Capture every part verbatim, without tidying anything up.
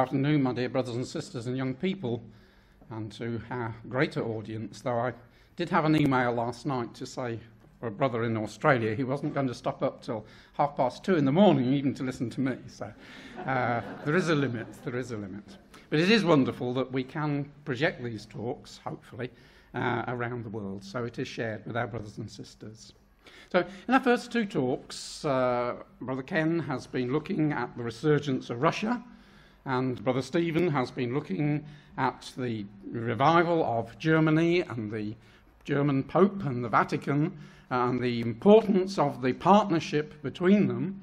afternoon, my dear brothers and sisters and young people, and to our greater audience, though I did have an email last night to say for a brother in Australia, he wasn't going to stop up till half past two in the morning even to listen to me, so uh, there is a limit, there is a limit. But it is wonderful that we can project these talks, hopefully, uh, around the world, so it is shared with our brothers and sisters. So in our first two talks, uh, Brother Ken has been looking at the resurgence of Russia, and Brother Stephen has been looking at the revival of Germany and the German Pope and the Vatican and the importance of the partnership between them.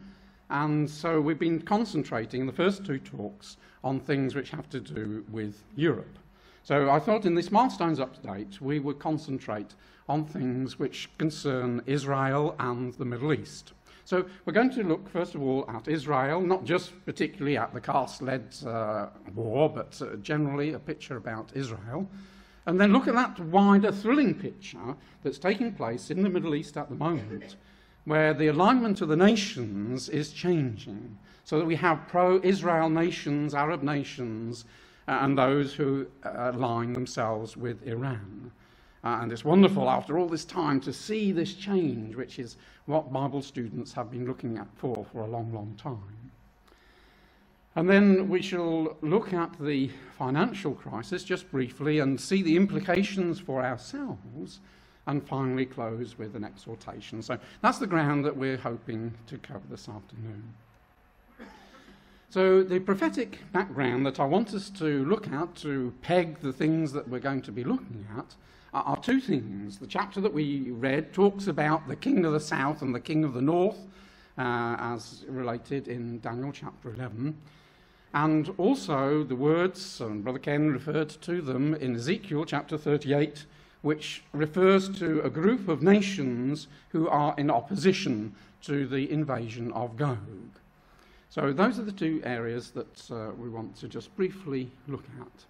And so we've been concentrating in the first two talks on things which have to do with Europe. So I thought in this Milestones update we would concentrate on things which concern Israel and the Middle East. So we're going to look first of all at Israel, not just particularly at the caste-led uh, war, but uh, generally a picture about Israel, and then look at that wider thrilling picture that's taking place in the Middle East at the moment, where the alignment of the nations is changing, so that we have pro-Israel nations, Arab nations, uh, and those who uh, align themselves with Iran. Uh, and it's wonderful, after all this time, to see this change, which is what Bible students have been looking at for, for a long, long time. And then we shall look at the financial crisis, just briefly, and see the implications for ourselves, and finally close with an exhortation. So that's the ground that we're hoping to cover this afternoon. So the prophetic background that I want us to look at, to peg the things that we're going to be looking at, are two things. The chapter that we read talks about the king of the south and the king of the north, uh, as related in Daniel chapter eleven. And also the words, and Brother Ken referred to them in Ezekiel chapter thirty-eight, which refers to a group of nations who are in opposition to the invasion of Gog. So those are the two areas that uh, we want to just briefly look at.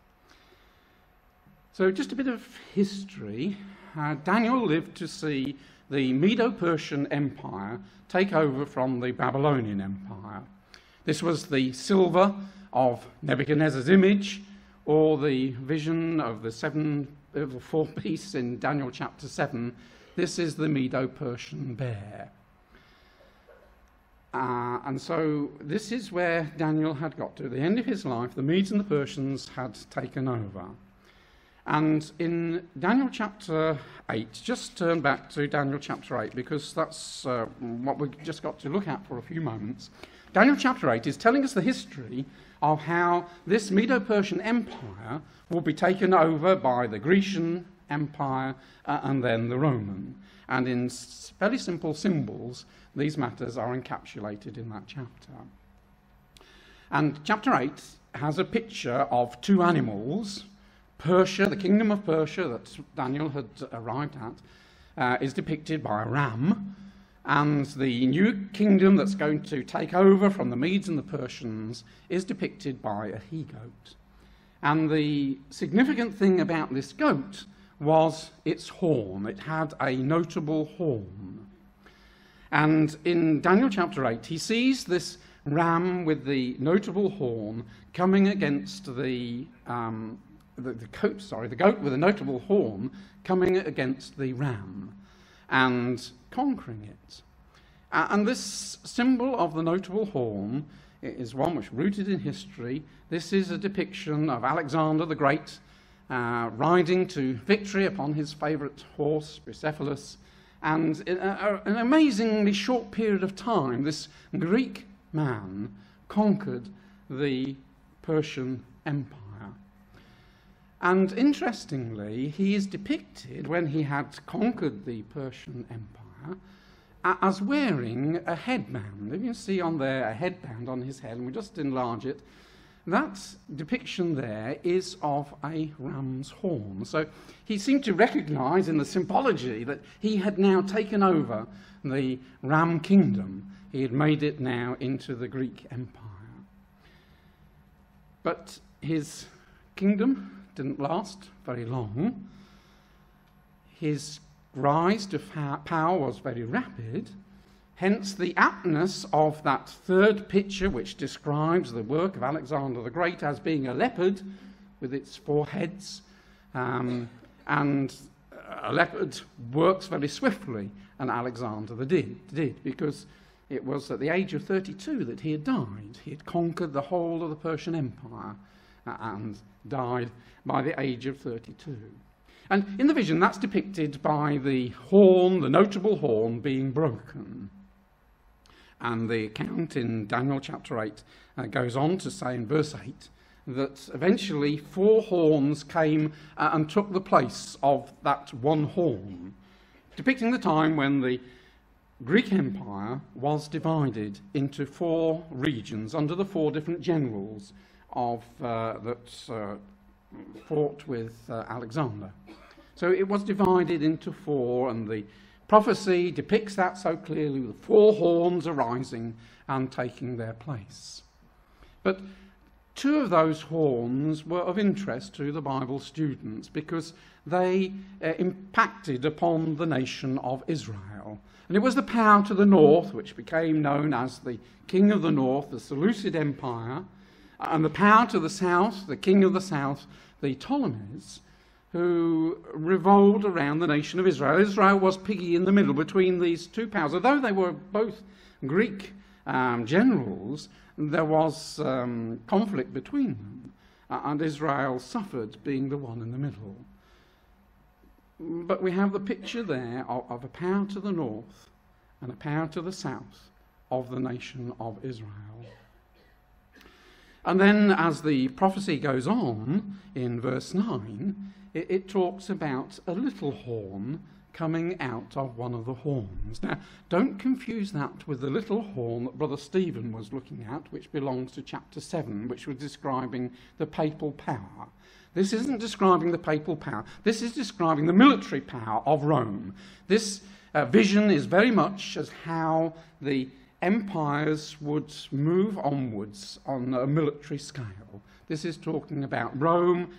So just a bit of history. Uh, Daniel lived to see the Medo-Persian Empire take over from the Babylonian Empire. This was the silver of Nebuchadnezzar's image, or the vision of the seven, uh, four beasts in Daniel chapter seven. This is the Medo-Persian bear. Uh, and so this is where Daniel had got to. At the end of his life, the Medes and the Persians had taken over. And in Daniel chapter eight, just turn back to Daniel chapter eight, because that's uh, what we've just got to look at for a few moments. Daniel chapter eight is telling us the history of how this Medo-Persian Empire will be taken over by the Grecian Empire uh, and then the Roman. And in fairly simple symbols, these matters are encapsulated in that chapter. And chapter eight has a picture of two animals. Persia, the kingdom of Persia that Daniel had arrived at, uh, is depicted by a ram, and the new kingdom that's going to take over from the Medes and the Persians is depicted by a he-goat. And the significant thing about this goat was its horn. It had a notable horn. And in Daniel chapter eight, he sees this ram with the notable horn coming against the... Um, The, the goat, sorry, the goat with a notable horn coming against the ram and conquering it. Uh, and this symbol of the notable horn is one which is rooted in history. This is a depiction of Alexander the Great uh, riding to victory upon his favourite horse, Bucephalus. And in a, a, an amazingly short period of time, this Greek man conquered the Persian Empire. And interestingly, he is depicted, when he had conquered the Persian Empire, as wearing a headband. If you see on there a headband on his head, and we just enlarge it, that depiction there is of a ram's horn. So he seemed to recognize in the symbology that he had now taken over the ram kingdom. He had made it now into the Greek Empire. But his kingdom didn't last very long. His rise to power was very rapid. Hence the aptness of that third picture, which describes the work of Alexander the Great as being a leopard with its four heads, um, and a leopard works very swiftly, and Alexander the did, did, because it was at the age of thirty-two that he had died. He had conquered the whole of the Persian Empire and died by the age of thirty-two. And in the vision, that's depicted by the horn, the notable horn, being broken. And the account in Daniel chapter eight uh, goes on to say in verse eight that eventually four horns came uh, and took the place of that one horn, depicting the time when the Greek Empire was divided into four regions under the four different generals of uh, that uh, fought with uh, Alexander. So it was divided into four, and the prophecy depicts that so clearly, with four horns arising and taking their place. But two of those horns were of interest to the Bible students because they uh, impacted upon the nation of Israel. And it was the power to the north, which became known as the King of the North, the Seleucid Empire, and the power to the south, the King of the South, the Ptolemies, who revolved around the nation of Israel. Israel was piggy in the middle between these two powers. Although they were both Greek um, generals, there was um, conflict between them, uh, and Israel suffered being the one in the middle. But we have the picture there of, of a power to the north and a power to the south of the nation of Israel. And then, as the prophecy goes on in verse nine, it, it talks about a little horn coming out of one of the horns. Now, don't confuse that with the little horn that Brother Stephen was looking at, which belongs to chapter seven, which was describing the papal power. This isn't describing the papal power. This is describing the military power of Rome. This uh, vision is very much as how the empires would move onwards on a military scale. This is talking about Rome,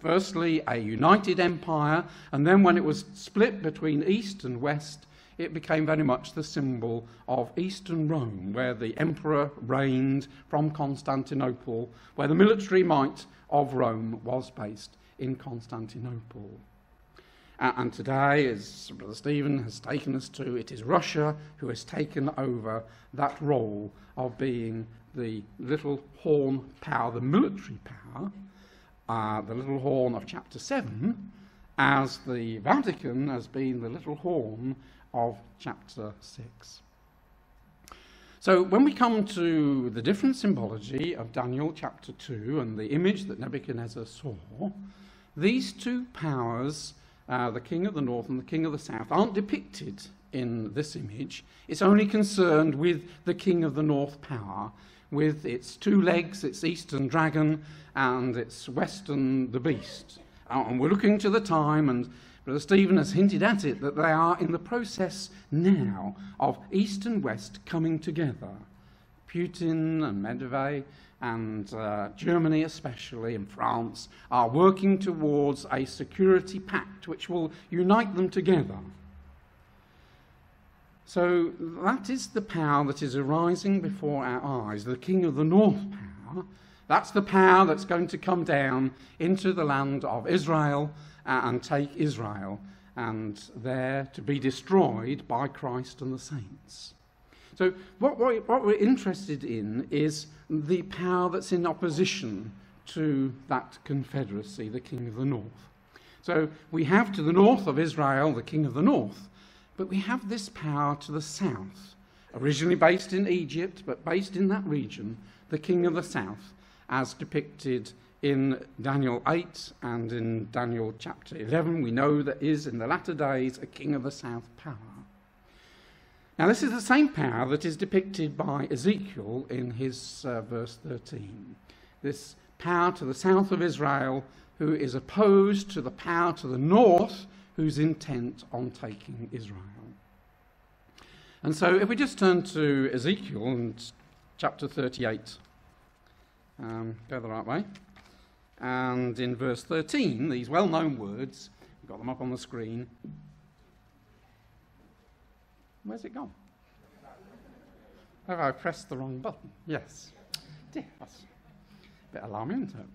firstly a united empire, and then when it was split between East and West, it became very much the symbol of Eastern Rome, where the emperor reigned from Constantinople, where the military might of Rome was based in Constantinople. And today, as Brother Stephen has taken us to, it is Russia who has taken over that role of being the little horn power, the military power, uh, the little horn of chapter seven, as the Vatican has been the little horn of chapter six. So when we come to the different symbology of Daniel chapter two and the image that Nebuchadnezzar saw, these two powers, Uh, the King of the North and the King of the South, aren't depicted in this image. It's only concerned with the King of the North power, with its two legs, its eastern dragon, and its western, the beast. Uh, and we're looking to the time, and Brother Stephen has hinted at it, that they are in the process now of East and West coming together. Putin and Medvedev and uh, Germany especially, and France, are working towards a security pact which will unite them together. So that is the power that is arising before our eyes, the King of the North power. That's the power that's going to come down into the land of Israel uh, and take Israel, and there to be destroyed by Christ and the saints. So what, what, what we're interested in is the power that's in opposition to that confederacy, the King of the North. So we have to the north of Israel the King of the North, but we have this power to the south, originally based in Egypt, but based in that region, the King of the South, as depicted in Daniel eight and in Daniel chapter eleven. We know there is in the latter days a King of the South power. Now, this is the same power that is depicted by Ezekiel in his uh, verse thirteen. This power to the south of Israel, who is opposed to the power to the north, who's intent on taking Israel. And so if we just turn to Ezekiel and chapter thirty-eight, um, go the right way, and in verse thirteen, these well-known words, we've got them up on the screen. Where's it gone? Oh, I pressed the wrong button. Yes. Dear, that's a bit alarming, isn't it?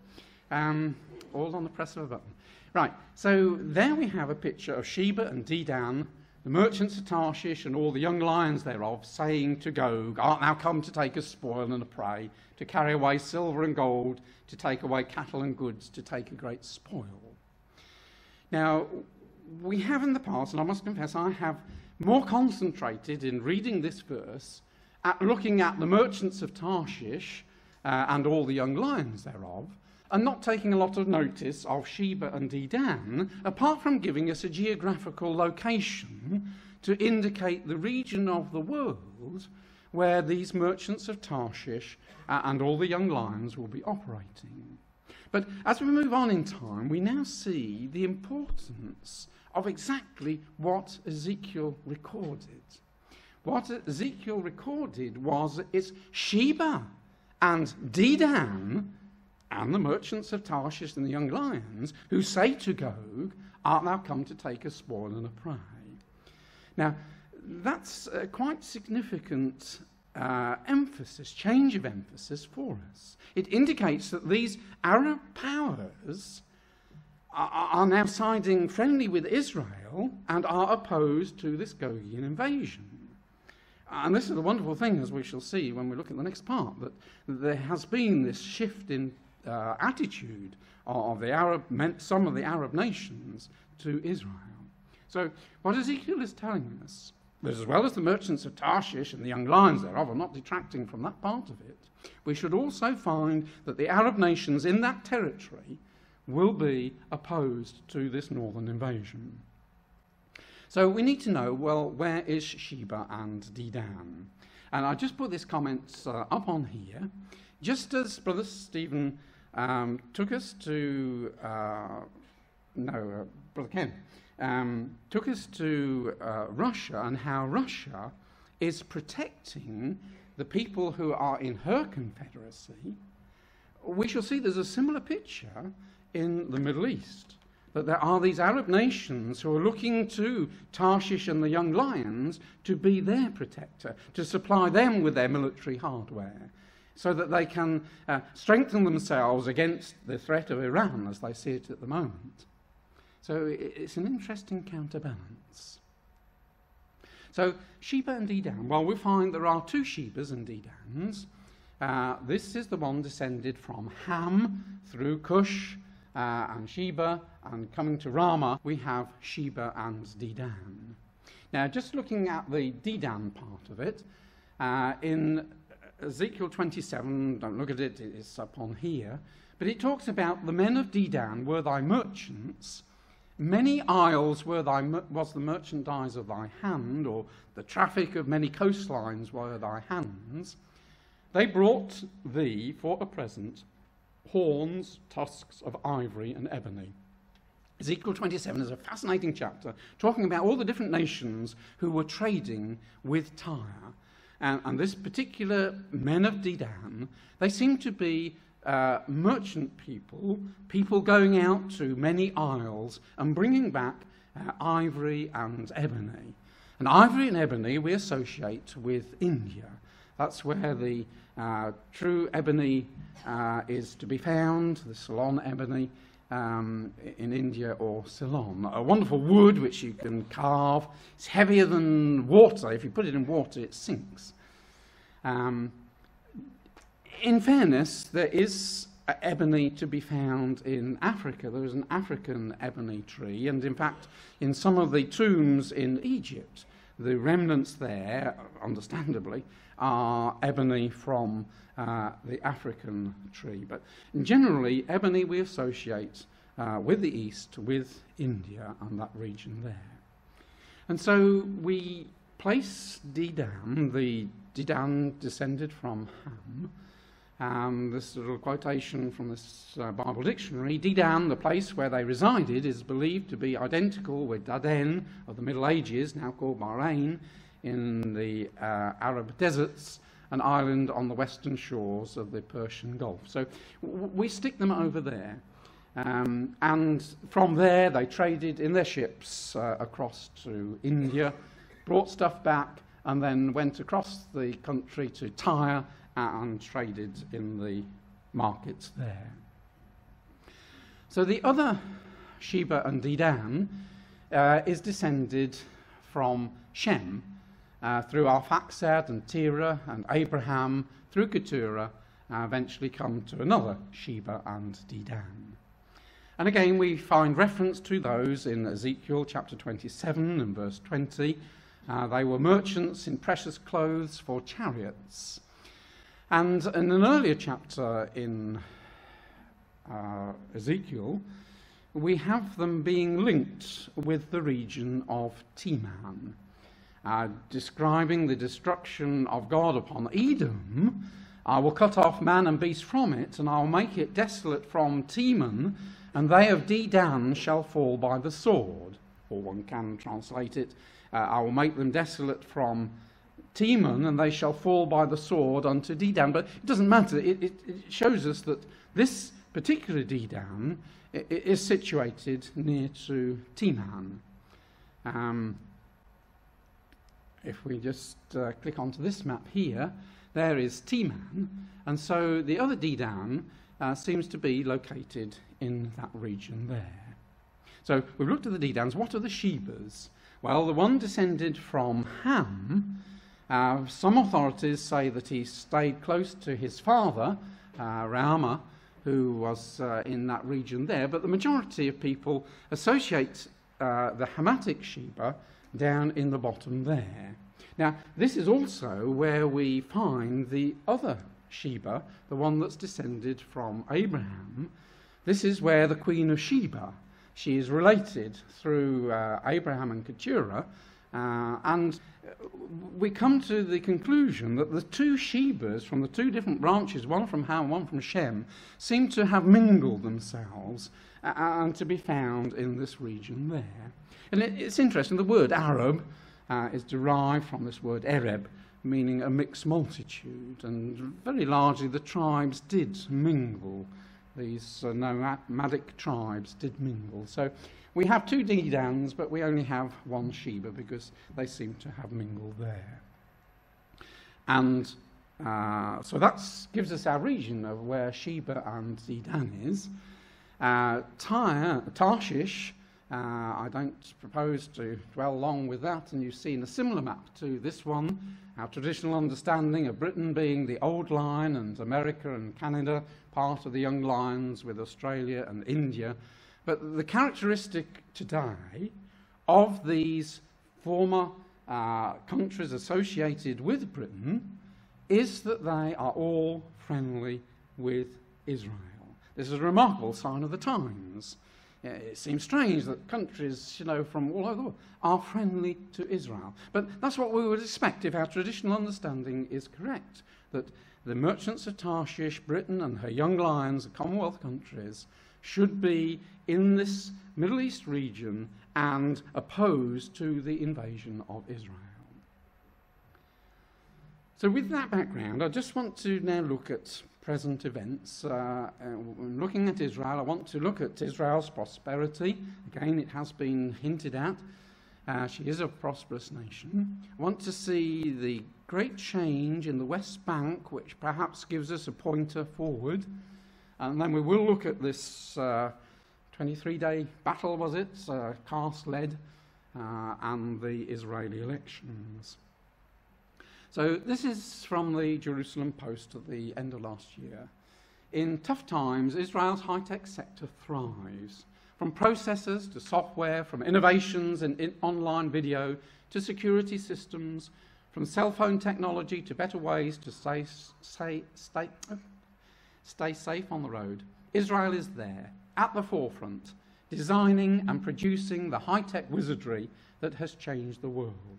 Um, all on the press of a button. Right, so there we have a picture of Sheba and Dedan, the merchants of Tarshish and all the young lions thereof, saying to Gog, "Art thou come to take us spoil and a prey, to carry away silver and gold, to take away cattle and goods, to take a great spoil?" Now, we have in the past, and I must confess I have more concentrated in reading this verse at looking at the merchants of Tarshish uh, and all the young lions thereof, and not taking a lot of notice of Sheba and Dedan, apart from giving us a geographical location to indicate the region of the world where these merchants of Tarshish uh, and all the young lions will be operating. But as we move on in time, we now see the importance of exactly what Ezekiel recorded. What Ezekiel recorded was it's Sheba and Dedan and the merchants of Tarshish and the young lions who say to Gog, "Art thou come to take a spoil and a prey?" Now, that's a quite significant uh, emphasis, change of emphasis for us. It indicates that these Arab powers are, are now siding friendly with Israel and are opposed to this Gogian invasion. And this is the wonderful thing, as we shall see when we look at the next part, that there has been this shift in Uh, attitude of the Arab, some of the Arab nations to Israel. So what Ezekiel is telling us, that as well as the merchants of Tarshish and the young lions thereof are not detracting from that part of it, we should also find that the Arab nations in that territory will be opposed to this northern invasion. So we need to know, well, where is Sheba and Dedan? And I just put this comment uh, up on here. Just as Brother Stephen um, took us to, uh, no, uh, Brother Ken, um, took us to uh, Russia and how Russia is protecting the people who are in her confederacy, we shall see there's a similar picture in the Middle East, that there are these Arab nations who are looking to Tarshish and the young lions to be their protector, to supply them with their military hardware, so that they can uh, strengthen themselves against the threat of Iran as they see it at the moment. So it's an interesting counterbalance. So Sheba and Dedan, well, we find there are two Shebas and Dedans. Uh, this is the one descended from Ham through Cush uh, and Sheba, and coming to Ramah, we have Sheba and Dedan. Now, just looking at the Dedan part of it, uh, in Ezekiel twenty-seven, don't look at it, it's up on here, but it talks about the men of Dedan were thy merchants, many isles were thy was the merchandise of thy hand, or the traffic of many coastlines were thy hands. They brought thee for a present horns, tusks of ivory and ebony. Ezekiel twenty-seven is a fascinating chapter, talking about all the different nations who were trading with Tyre. And, and this particular men of Dedan, they seem to be uh, merchant people, people going out to many isles and bringing back uh, ivory and ebony. And ivory and ebony we associate with India. That's where the uh, true ebony uh, is to be found, the Ceylon ebony um, in India or Ceylon. A wonderful wood which you can carve. It's heavier than water. If you put it in water, it sinks. Um, in fairness, there is ebony to be found in Africa. There is an African ebony tree, and in fact, in some of the tombs in Egypt, the remnants there, understandably, are ebony from uh, the African tree. But generally, ebony we associate uh, with the East, with India and that region there. And so we place Dedan, the Dedan descended from Ham. Um, this little quotation from this uh, Bible dictionary, Dedan, the place where they resided, is believed to be identical with Daden of the Middle Ages, now called Bahrain, in the uh, Arab deserts, an island on the western shores of the Persian Gulf. So w we stick them over there. Um, and from there, they traded in their ships uh, across to India, brought stuff back, and then went across the country to Tyre and traded in the markets there. So the other Sheba and Dedan uh, is descended from Shem uh, through Arphaxad and Terah and Abraham through Keturah, uh, eventually come to another Sheba and Dedan. And again, we find reference to those in Ezekiel chapter twenty-seven and verse twenty. Uh, they were merchants in precious clothes for chariots. And in an earlier chapter in uh, Ezekiel, we have them being linked with the region of Teman, uh, describing the destruction of God upon Edom. I will cut off man and beast from it, and I will make it desolate from Teman, and they of Dedan shall fall by the sword. Or one can translate it, uh, I will make them desolate from Teman, and they shall fall by the sword unto Dedan. But it doesn't matter. It, it, it shows us that this particular Dedan it, it is situated near to Teman. Um, if we just uh, click onto this map here, there is Teman, and so the other Dedan uh, seems to be located in that region there. So we've looked at the Dedans. What are the Shebas? Well, the one descended from Ham. Uh, some authorities say that he stayed close to his father, uh, Rahama, who was uh, in that region there, but the majority of people associate uh, the Hamitic Sheba down in the bottom there. Now, this is also where we find the other Sheba, the one that's descended from Abraham. This is where the Queen of Sheba, she is related through uh, Abraham and Keturah, uh, and we come to the conclusion that the two Shebas from the two different branches, one from Ham, one from Shem, seem to have mingled themselves and to be found in this region there. And it, it's interesting, the word Arab Uh, is derived from this word Ereb, meaning a mixed multitude, and very largely the tribes did mingle. These uh, nomadic tribes did mingle. So we have two Dedans, but we only have one Sheba because they seem to have mingled there. And uh, so that gives us our region of where Sheba and Dedan is. Uh, Tyre, Tarshish, Uh, I don't propose to dwell long with that, and you've seen a similar map to this one. Our traditional understanding of Britain being the old line, and America and Canada part of the young lines with Australia and India. But the characteristic today of these former uh, countries associated with Britain is that they are all friendly with Israel. This is a remarkable sign of the times. It seems strange that countries, you know, from all over the world are friendly to Israel. But that's what we would expect if our traditional understanding is correct, that the merchants of Tarshish, Britain and her young lions, the Commonwealth countries, should be in this Middle East region and opposed to the invasion of Israel. So with that background, I just want to now look at present events. Uh, when looking at Israel, I want to look at Israel's prosperity. Again, it has been hinted at. Uh, she is a prosperous nation. I want to see the great change in the West Bank, which perhaps gives us a pointer forward. And then we will look at this twenty-three day uh, battle, was it? Uh, Kars led, uh, and the Israeli elections. So this is from the Jerusalem Post at the end of last year. In tough times, Israel's high-tech sector thrives. From processors to software, from innovations in, in online video to security systems, from cell phone technology to better ways to stay, stay, stay, stay safe on the road, Israel is there, at the forefront, designing and producing the high-tech wizardry that has changed the world.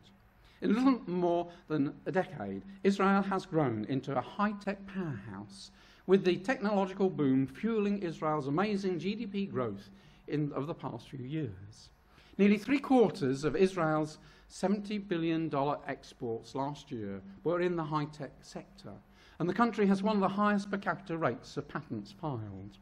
In little more than a decade, Israel has grown into a high-tech powerhouse, with the technological boom fueling Israel's amazing G D P growth in, of the past few years. Nearly three-quarters of Israel's seventy billion dollar exports last year were in the high-tech sector, and the country has one of the highest per capita rates of patents filed.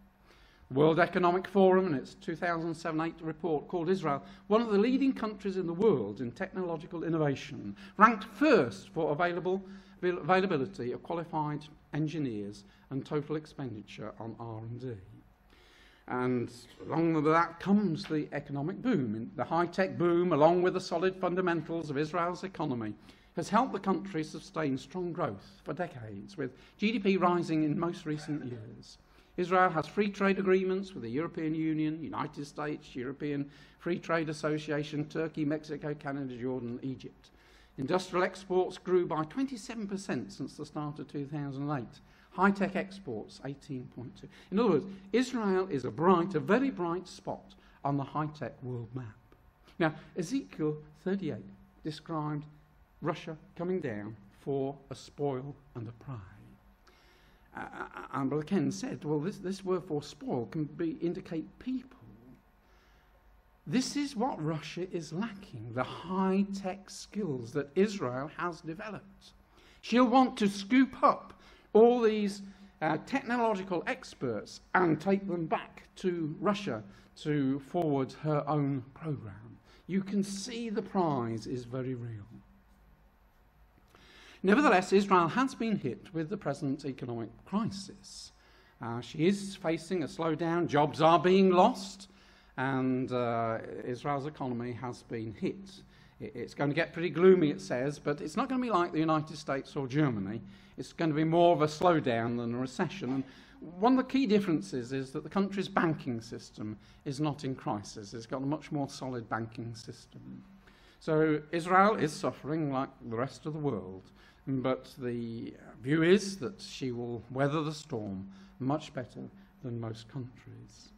World Economic Forum, in its two thousand seven eight report, called Israel one of the leading countries in the world in technological innovation, ranked first for available, availability of qualified engineers and total expenditure on R and D. And along with that comes the economic boom. The high-tech boom, along with the solid fundamentals of Israel's economy, has helped the country sustain strong growth for decades, with G D P rising in most recent years. Israel has free trade agreements with the European Union, United States, European Free Trade Association, Turkey, Mexico, Canada, Jordan, Egypt. Industrial exports grew by twenty-seven percent since the start of two thousand eight. High-tech exports, eighteen point two. In other words, Israel is a bright, a very bright spot on the high-tech world map. Now, Ezekiel thirty-eight described Russia coming down for a spoil and a prey. Uh, and Brother Ken said, well, this, this word for spoil can be, indicate people. This is what Russia is lacking, the high-tech skills that Israel has developed. She'll want to scoop up all these uh, technological experts and take them back to Russia to forward her own program. You can see the prize is very real. Nevertheless, Israel has been hit with the present economic crisis. Uh, she is facing a slowdown, jobs are being lost, and uh, Israel's economy has been hit. It's going to get pretty gloomy, it says, but it's not going to be like the United States or Germany. It's going to be more of a slowdown than a recession. And one of the key differences is that the country's banking system is not in crisis. It's got a much more solid banking system. So Israel is suffering like the rest of the world. But the view is that she will weather the storm much better than most countries.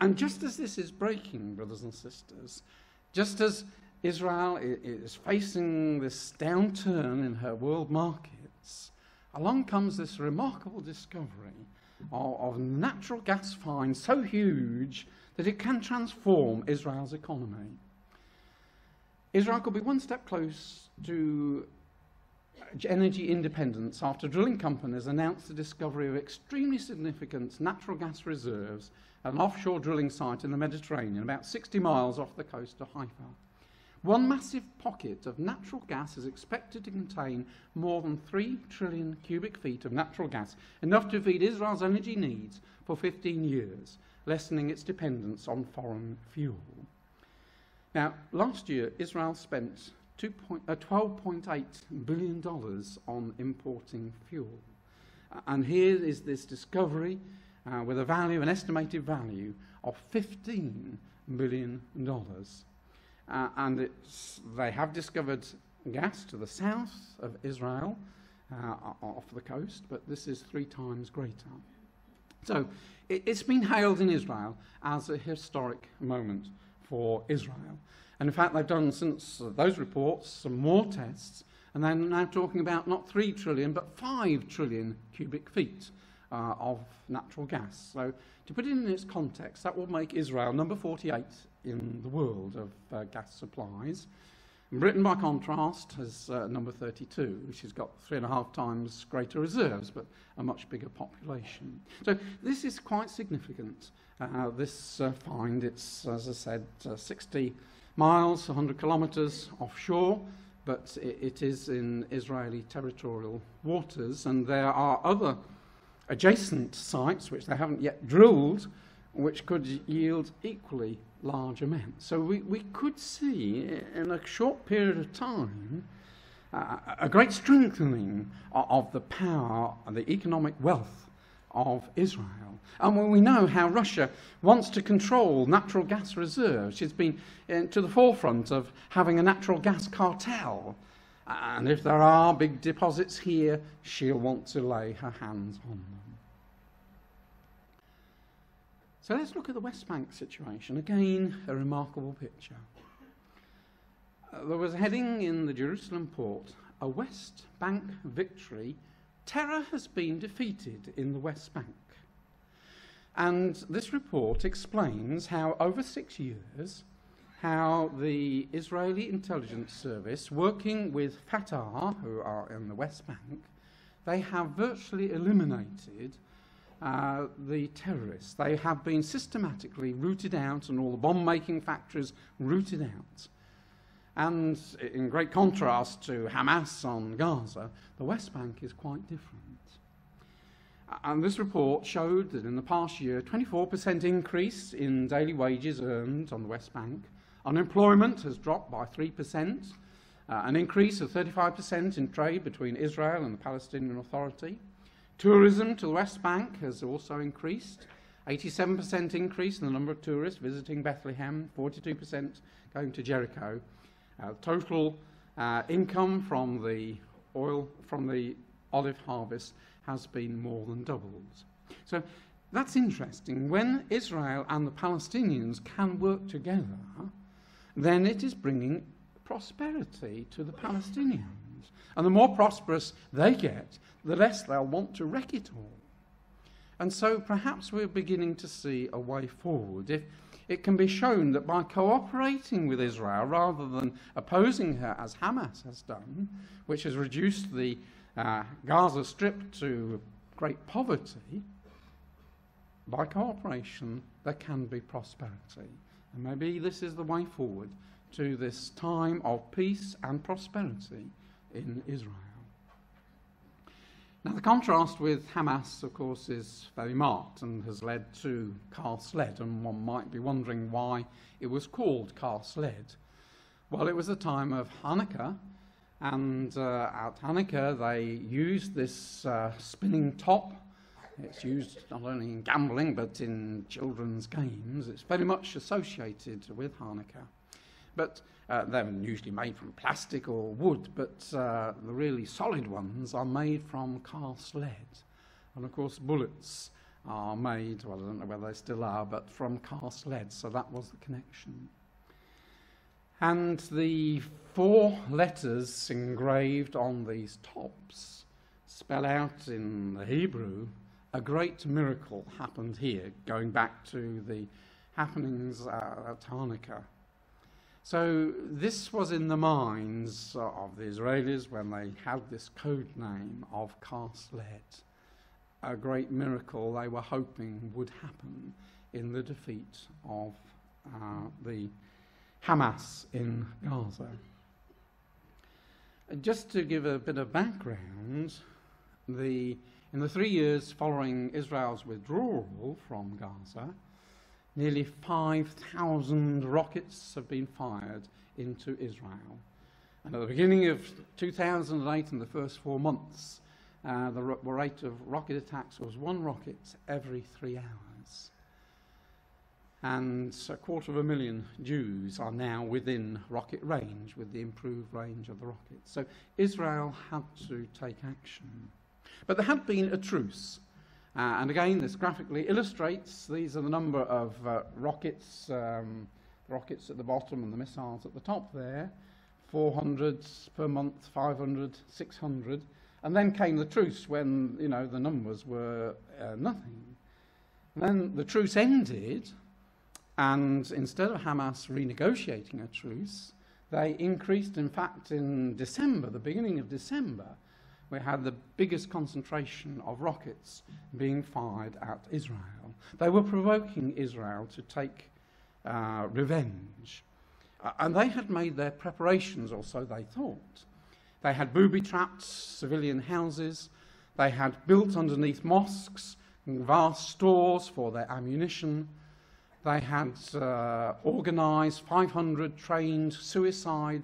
And just as this is breaking, brothers and sisters, just as Israel is facing this downturn in her world markets, along comes this remarkable discovery of, of natural gas finds so huge that it can transform Israel's economy. Israel could be one step close to energy independence after drilling companies announced the discovery of extremely significant natural gas reserves at an offshore drilling site in the Mediterranean, about sixty miles off the coast of Haifa. One massive pocket of natural gas is expected to contain more than three trillion cubic feet of natural gas, enough to feed Israel's energy needs for fifteen years, lessening its dependence on foreign fuel. Now, last year, Israel spent twelve point eight billion dollars on importing fuel. Uh, and here is this discovery uh, with a value, an estimated value of fifteen billion dollars. Uh, and it's, they have discovered gas to the south of Israel, uh, off the coast, but this is three times greater. So it, it's been hailed in Israel as a historic moment for Israel. And in fact, they've done, since those reports, some more tests, and they're now talking about not three trillion, but five trillion cubic feet uh, of natural gas. So to put it in its context, that will make Israel number forty-eight in the world of uh, gas supplies. And Britain, by contrast, has uh, number thirty-two, which has got three and a half times greater reserves, but a much bigger population. So this is quite significant. Uh, this uh, find, it's, as I said, uh, sixty miles, one hundred kilometres offshore, but it, it is in Israeli territorial waters, and there are other adjacent sites which they haven't yet drilled, which could yield equally large amounts. So we, we could see, in a short period of time, uh, a great strengthening of the power and the economic wealth of Israel. And when we know how Russia wants to control natural gas reserves, she's been uh, to the forefront of having a natural gas cartel. And if there are big deposits here, she'll want to lay her hands on them. So let's look at the West Bank situation. Again, a remarkable picture. Uh, there was a heading in the Jerusalem port, "A West Bank Victory. Terror has been defeated in the West Bank." And this report explains how, over six years, how the Israeli intelligence service, working with Fatah, who are in the West Bank, they have virtually eliminated uh, the terrorists. They have been systematically rooted out, and all the bomb-making factories rooted out. And in great contrast to Hamas on Gaza, the West Bank is quite different. And this report showed that in the past year, twenty-four percent increase in daily wages earned on the West Bank. Unemployment has dropped by three percent, uh, an increase of thirty-five percent in trade between Israel and the Palestinian Authority. Tourism to the West Bank has also increased, eighty-seven percent increase in the number of tourists visiting Bethlehem, forty-two percent going to Jericho. Uh, total uh, income from the oil, from the olive harvest has been more than doubled. So that's interesting. When Israel and the Palestinians can work together, then it is bringing prosperity to the Palestinians. And the more prosperous they get, the less they'll want to wreck it all. And so perhaps we're beginning to see a way forward. If it can be shown that by cooperating with Israel rather than opposing her as Hamas has done, which has reduced the Uh, Gaza Strip to great poverty, by cooperation there can be prosperity. And maybe this is the way forward to this time of peace and prosperity in Israel. Now, the contrast with Hamas, of course, is very marked and has led to Cast Lead, and one might be wondering why it was called Cast Lead. Well, it was the time of Hanukkah, and uh, at Hanukkah they used this uh, spinning top. It's used not only in gambling but in children's games. It's very much associated with Hanukkah. But uh, they're usually made from plastic or wood, but uh, the really solid ones are made from cast lead. And of course bullets are made, well, I don't know whether they still are, but from cast lead, so that was the connection. And the four letters engraved on these tops spell out in the Hebrew, a great miracle happened here, going back to the happenings at Hanukkah. So this was in the minds of the Israelis when they had this code name of cast lead. A great miracle they were hoping would happen in the defeat of uh, the Hamas in Gaza. Just to give a bit of background, the, in the three years following Israel's withdrawal from Gaza, nearly five thousand rockets have been fired into Israel. And at the beginning of two thousand eight, in the first four months, uh, the rate of rocket attacks was one rocket every three hours. And a quarter of a million Jews are now within rocket range with the improved range of the rockets. So Israel had to take action. But there had been a truce. Uh, and again, this graphically illustrates, these are the number of uh, rockets, um, rockets at the bottom and the missiles at the top there, four hundred per month, five hundred, six hundred. And then came the truce when, you know, the numbers were uh, nothing. And then the truce ended, and instead of Hamas renegotiating a truce, they increased. In fact, in December, the beginning of December, we had the biggest concentration of rockets being fired at Israel. They were provoking Israel to take uh, revenge. Uh, and they had made their preparations, or so they thought. They had booby-trapped civilian houses. They had built underneath mosques vast stores for their ammunition. They had uh, organised five hundred trained suicide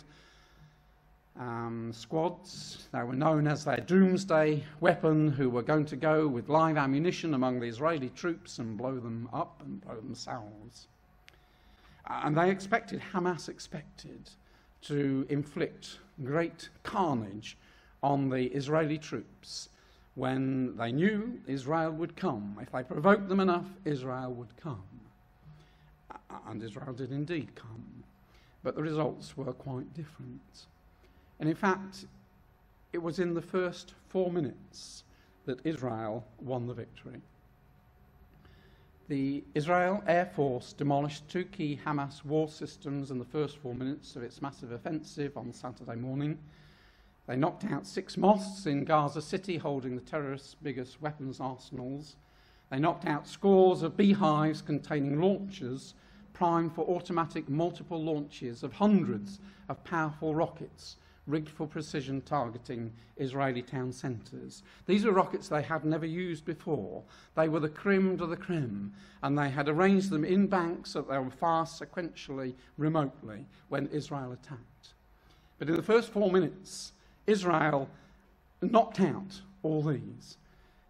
um, squads. They were known as their doomsday weapon, who were going to go with live ammunition among the Israeli troops and blow them up and blow themselves. Uh, and they expected, Hamas expected, to inflict great carnage on the Israeli troops when they knew Israel would come. If they provoked them enough, Israel would come. And Israel did indeed come, but the results were quite different. And in fact, it was in the first four minutes that Israel won the victory. The Israel Air Force demolished two key Hamas war systems in the first four minutes of its massive offensive on Saturday morning. They knocked out six mosques in Gaza City holding the terrorists' biggest weapons arsenals. They knocked out scores of beehives containing launchers primed for automatic multiple launches of hundreds of powerful rockets rigged for precision targeting Israeli town centres. These were rockets they had never used before. They were the creme de la creme, and they had arranged them in banks so that they were fired sequentially remotely when Israel attacked. But in the first four minutes, Israel knocked out all these.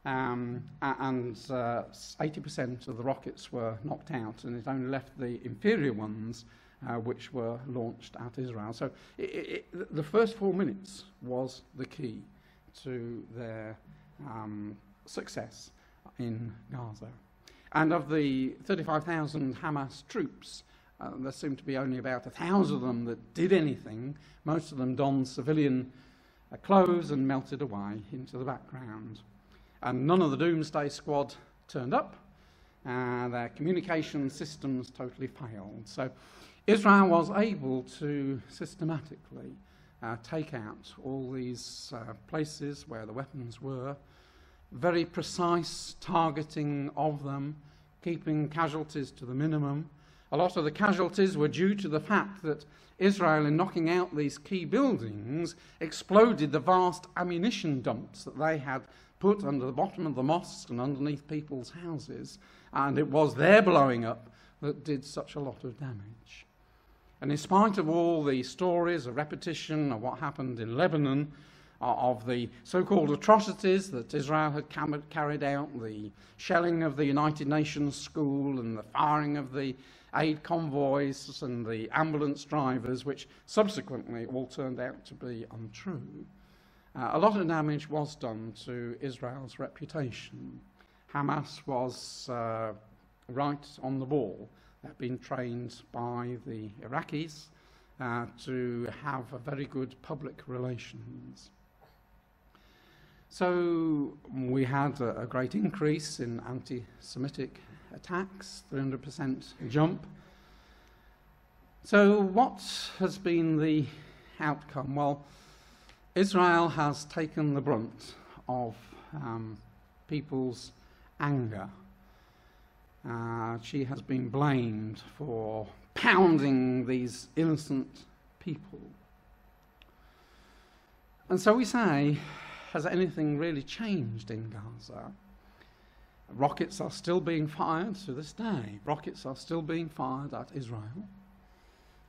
Um, and uh, eighty percent of the rockets were knocked out, and it only left the inferior ones uh, which were launched at Israel. So it, it, the first four minutes was the key to their um, success in Gaza. And of the thirty-five thousand Hamas troops, uh, there seemed to be only about one thousand of them that did anything. Most of them donned civilian uh, clothes and melted away into the background. And none of the Doomsday Squad turned up, and their communication systems totally failed. So Israel was able to systematically uh, take out all these uh, places where the weapons were, very precise targeting of them, keeping casualties to the minimum. A lot of the casualties were due to the fact that Israel, in knocking out these key buildings, exploded the vast ammunition dumps that they had put under the bottom of the mosques and underneath people's houses, and it was their blowing up that did such a lot of damage. And in spite of all the stories, a repetition of what happened in Lebanon, of the so-called atrocities that Israel had carried out, the shelling of the United Nations school and the firing of the aid convoys and the ambulance drivers, which subsequently all turned out to be untrue, Uh, a lot of damage was done to Israel's reputation. Hamas was uh, right on the ball. They'd been trained by the Iraqis uh, to have a very good public relations. So we had a, a great increase in anti-Semitic attacks, three hundred percent jump. So what has been the outcome? Well, Israel has taken the brunt of um, people's anger. Uh, she has been blamed for pounding these innocent people. And so we say, has anything really changed in Gaza? Rockets are still being fired to this day. Rockets are still being fired at Israel.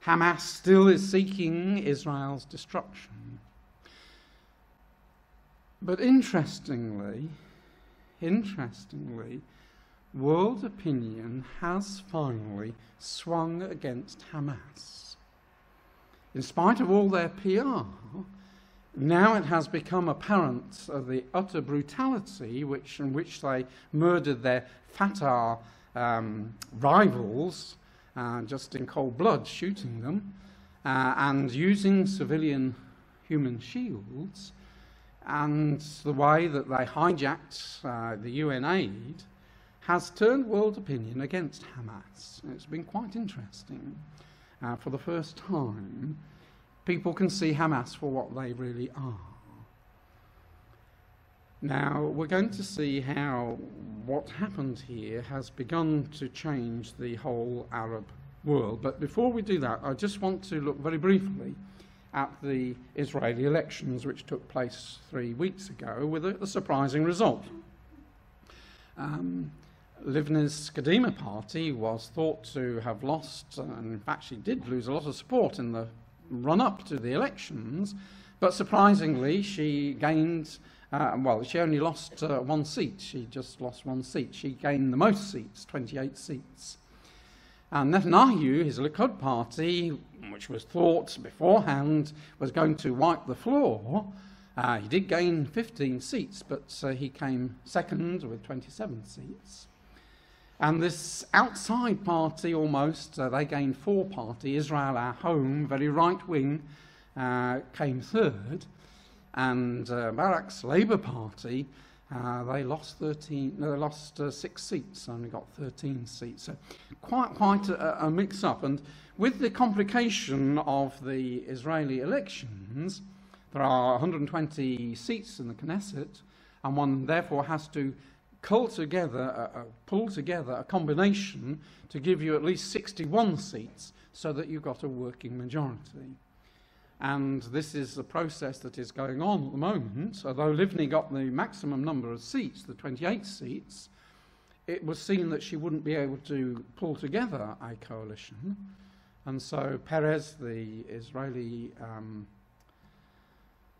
Hamas still is seeking Israel's destruction. But interestingly, interestingly, world opinion has finally swung against Hamas. In spite of all their P R, now it has become apparent of the utter brutality which, in which they murdered their Fatah um, rivals, uh, just in cold blood, shooting them, uh, and using civilian human shields, and the way that they hijacked uh, the U N aid has turned world opinion against Hamas. It's been quite interesting. Uh, for the first time, people can see Hamas for what they really are. Now, we're going to see how what happened here has begun to change the whole Arab world. But before we do that, I just want to look very briefly at the Israeli elections, which took place three weeks ago, with a, a surprising result. Um, Livni's Kadima party was thought to have lost, and in fact she did lose a lot of support in the run-up to the elections, but surprisingly she gained, uh, well, she only lost uh, one seat, she just lost one seat. She gained the most seats, twenty-eight seats. And Netanyahu, his Likud party, which was thought beforehand was going to wipe the floor, uh, he did gain fifteen seats, but uh, he came second with twenty-seven seats. And this outside party almost, uh, they gained four party, Israel Our Home, very right wing, uh, came third. And uh, Barak's Labour Party, Uh, they lost thirteen. No, they lost uh, six seats. Only got thirteen seats. So quite, quite a, a mix-up. And with the complication of the Israeli elections, there are one hundred twenty seats in the Knesset, and one therefore has to cull together, uh, uh, pull together a combination to give you at least sixty-one seats so that you've got a working majority. And this is the process that is going on at the moment. Although Livni got the maximum number of seats, the twenty-eight seats, it was seen that she wouldn't be able to pull together a coalition. And so Peres, the Israeli um,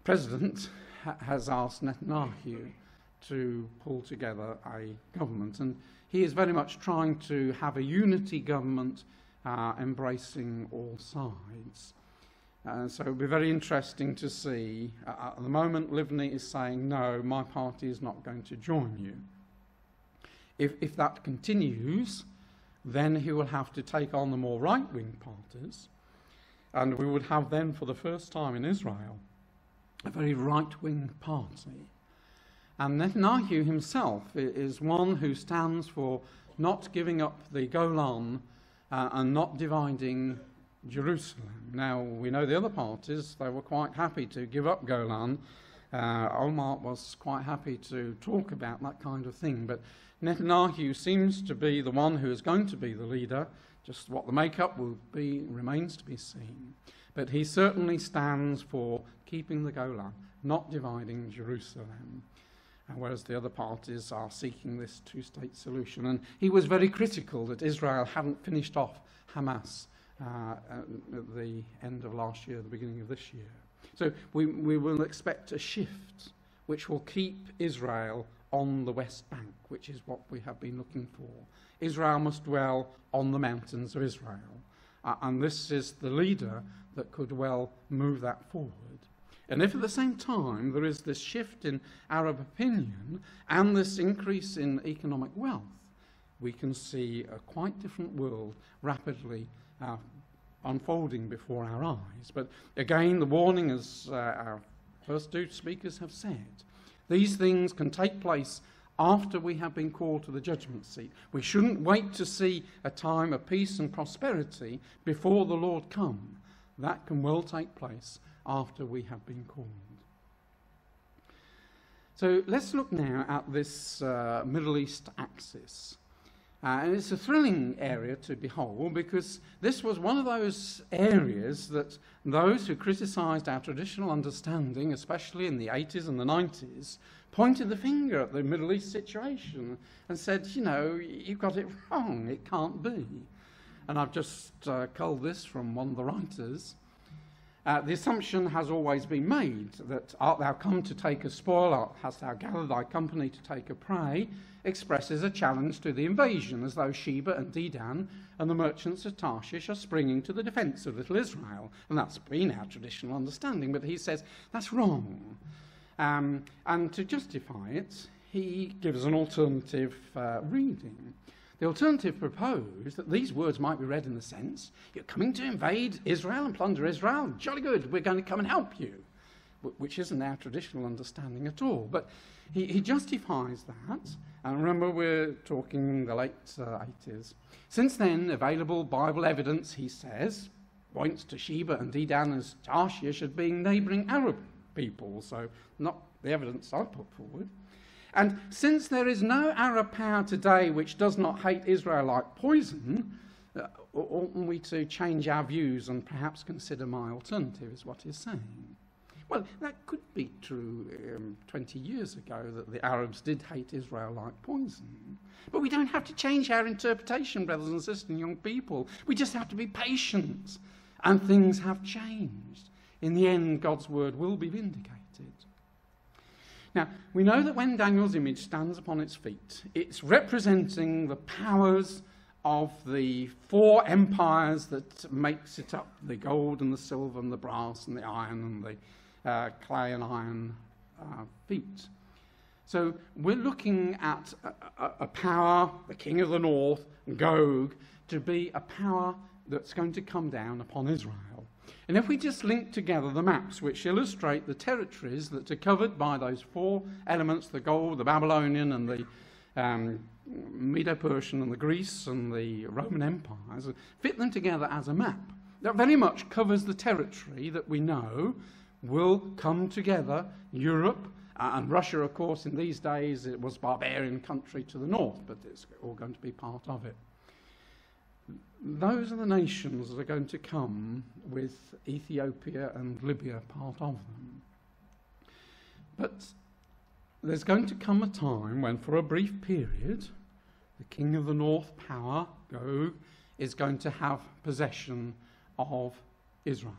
president, ha has asked Netanyahu to pull together a government. And he is very much trying to have a unity government uh, embracing all sides. Uh, so it will be very interesting to see. Uh, at the moment, Livni is saying, no, my party is not going to join you. If, if that continues, then he will have to take on the more right-wing parties. And we would have then, for the first time in Israel, a very right-wing party. And Netanyahu himself is one who stands for not giving up the Golan uh, and not dividing Jerusalem. Now, we know the other parties, they were quite happy to give up Golan. Uh, Omar was quite happy to talk about that kind of thing. But Netanyahu seems to be the one who is going to be the leader. Just what the makeup will be remains to be seen. But he certainly stands for keeping the Golan, not dividing Jerusalem, uh, whereas the other parties are seeking this two-state solution. And he was very critical that Israel hadn't finished off Hamas uh, at the end of last year, the beginning of this year. So we, we will expect a shift which will keep Israel on the West Bank, which is what we have been looking for. Israel must dwell on the mountains of Israel. Uh, and this is the leader that could well move that forward. And if at the same time there is this shift in Arab opinion and this increase in economic wealth, we can see a quite different world rapidly uh, unfolding before our eyes. But again, the warning, as uh, our first two speakers have said, these things can take place after we have been called to the judgment seat. We shouldn't wait to see a time of peace and prosperity before the Lord come. That can well take place after we have been called. So let's look now at this uh, Middle East axis. Uh, and it's a thrilling area to behold, because this was one of those areas that those who criticised our traditional understanding, especially in the eighties and the nineties, pointed the finger at the Middle East situation and said, you know, you've got it wrong, it can't be. And I've just uh, culled this from one of the writers. Uh, the assumption has always been made that art thou come to take a spoil, art hast thou gathered thy company to take a prey, expresses a challenge to the invasion, as though Sheba and Dedan and the merchants of Tarshish are springing to the defence of little Israel. And that's been our traditional understanding, but he says that's wrong. Um, and to justify it, he gives an alternative uh, reading. The alternative proposed that these words might be read in the sense, you're coming to invade Israel and plunder Israel, jolly good, we're going to come and help you, which isn't our traditional understanding at all. But he, he justifies that, and remember we're talking the late uh, eighties. Since then, available Bible evidence, he says, points to Sheba and Dedan as Tarshish as being neighbouring Arab people, so not the evidence I put forward. And since there is no Arab power today which does not hate Israel like poison, uh, ought we to change our views and perhaps consider my alternative, is what he's saying. Well, that could be true um, twenty years ago, that the Arabs did hate Israel like poison. But we don't have to change our interpretation, brothers and sisters and young people. We just have to be patient. And things have changed. In the end, God's word will be vindicated. Now, we know that when Daniel's image stands upon its feet, it's representing the powers of the four empires that makes it up, the gold and the silver and the brass and the iron and the uh, clay and iron uh, feet. So we're looking at a, a, a power, the king of the north, Gog, to be a power that's going to come down upon Israel. And if we just link together the maps which illustrate the territories that are covered by those four elements, the gold, the Babylonian and the um, Medo-Persian and the Greece and the Roman empires, fit them together as a map. That very much covers the territory that we know will come together, Europe Uh, and Russia, of course, in these days, it was a barbarian country to the north, but it's all going to be part of it. Those are the nations that are going to come with Ethiopia and Libya part of them. But there's going to come a time when, for a brief period, the king of the north power, Gog, is going to have possession of Israel.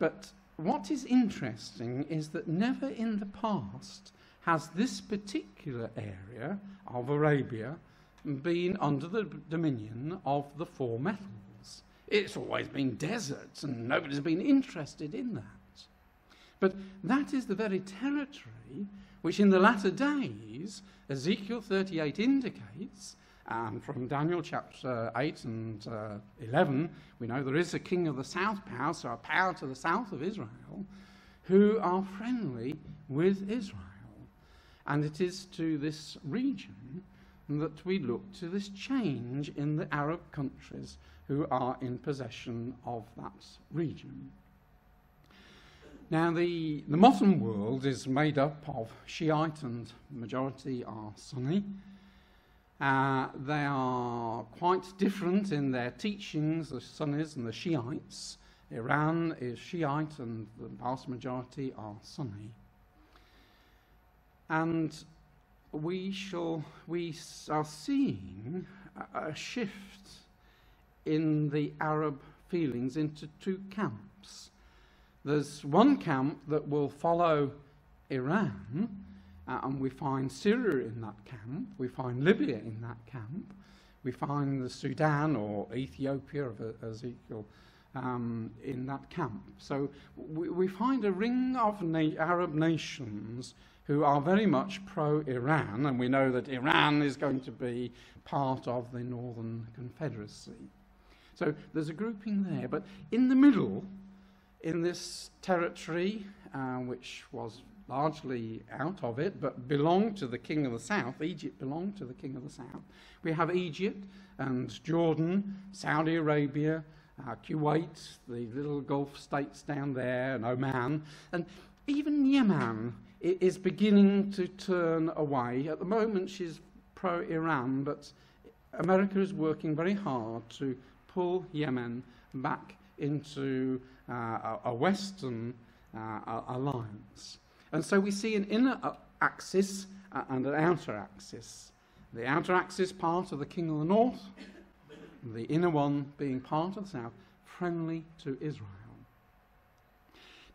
But what is interesting is that never in the past has this particular area of Arabia been under the dominion of the four metals. It's always been deserts and nobody's been interested in that. But that is the very territory which in the latter days Ezekiel thirty-eight indicates, and from Daniel chapter eight and uh, eleven, we know there is a king of the south power, so a power to the south of Israel, who are friendly with Israel. And it is to this region that we look to this change in the Arab countries who are in possession of that region. Now, the, the modern world is made up of Shiite, and the majority are Sunni. Uh, they are quite different in their teachings, the Sunnis and the Shiites. Iran is Shiite, and the vast majority are Sunni. And we, shall, we are seeing a, a shift in the Arab feelings into two camps. There's one camp that will follow Iran, uh, and we find Syria in that camp, we find Libya in that camp, we find the Sudan or Ethiopia of Ezekiel um, in that camp. So we, we find a ring of na Arab nations who are very much pro-Iran, and we know that Iran is going to be part of the Northern Confederacy. So there's a grouping there, but in the middle, in this territory, uh, which was largely out of it, but belonged to the king of the south, Egypt belonged to the king of the south, we have Egypt and Jordan, Saudi Arabia, uh, Kuwait, the little Gulf states down there, and Oman, and even Yemen is beginning to turn away. At the moment she's pro-Iran, but America is working very hard to pull Yemen back into uh, a, a Western uh, alliance. And so we see an inner axis uh, and an outer axis. The outer axis part of the king of the north, the inner one being part of the south, friendly to Israel.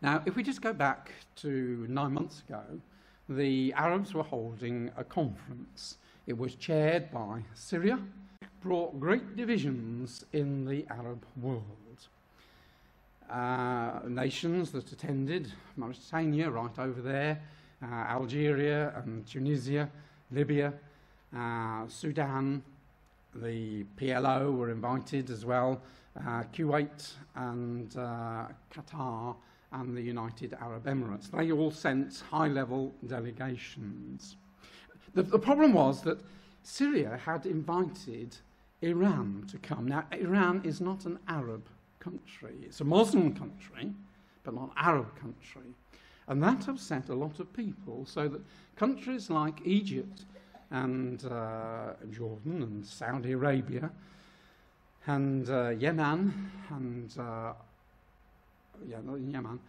Now, if we just go back to nine months ago, the Arabs were holding a conference. It was chaired by Syria. It brought great divisions in the Arab world. Uh, nations that attended, Mauritania right over there, uh, Algeria and Tunisia, Libya, uh, Sudan, the P L O were invited as well, uh, Kuwait and uh, Qatar and the United Arab Emirates. They all sent high-level delegations. The, the problem was that Syria had invited Iran to come. Now, Iran is not an Arab country. It's a Muslim country, but not an Arab country. And that upset a lot of people, so that countries like Egypt and uh, Jordan and Saudi Arabia and uh, Yemen and uh, yeah, Yemen,